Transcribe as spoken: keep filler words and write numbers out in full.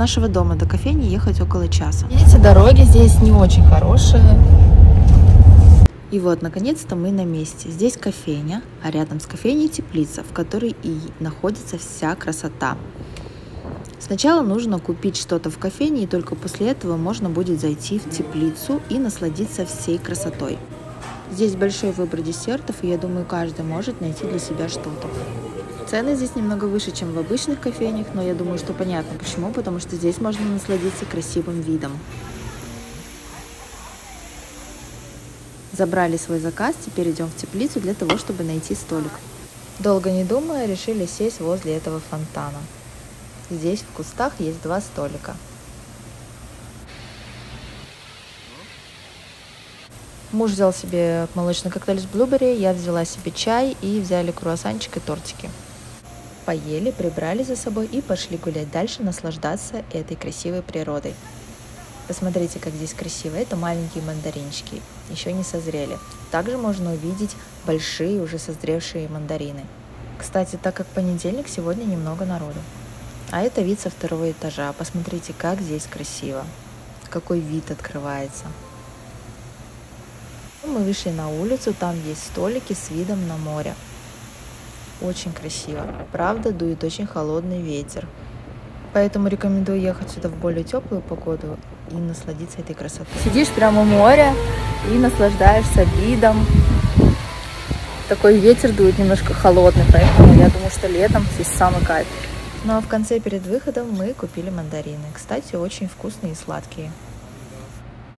нашего дома до кофейни ехать около часа. Видите, дороги здесь не очень хорошие. И вот, наконец-то мы на месте. Здесь кофейня, а рядом с кофейней теплица, в которой и находится вся красота. Сначала нужно купить что-то в кофейне, и только после этого можно будет зайти в теплицу и насладиться всей красотой. Здесь большой выбор десертов, и я думаю, каждый может найти для себя что-то. Цены здесь немного выше, чем в обычных кофейнях, но я думаю, что понятно почему, потому что здесь можно насладиться красивым видом. Забрали свой заказ, теперь идем в теплицу для того, чтобы найти столик. Долго не думая, решили сесть возле этого фонтана. Здесь в кустах есть два столика. Муж взял себе молочный коктейль с блуберри, я взяла себе чай и взяли круассанчик и тортики. Поели, прибрали за собой и пошли гулять дальше, наслаждаться этой красивой природой. Посмотрите, как здесь красиво. Это маленькие мандаринчики, еще не созрели. Также можно увидеть большие, уже созревшие мандарины. Кстати, так как понедельник, сегодня немного народу. А это вид со второго этажа. Посмотрите, как здесь красиво. Какой вид открывается. Мы вышли на улицу. Там есть столики с видом на море. Очень красиво. Правда, дует очень холодный ветер. Поэтому рекомендую ехать сюда в более теплую погоду и насладиться этой красотой. Сидишь прямо у моря и наслаждаешься видом. Такой ветер дует немножко холодный, поэтому я думаю, что летом здесь самый кайф. Ну а в конце перед выходом мы купили мандарины. Кстати, очень вкусные и сладкие.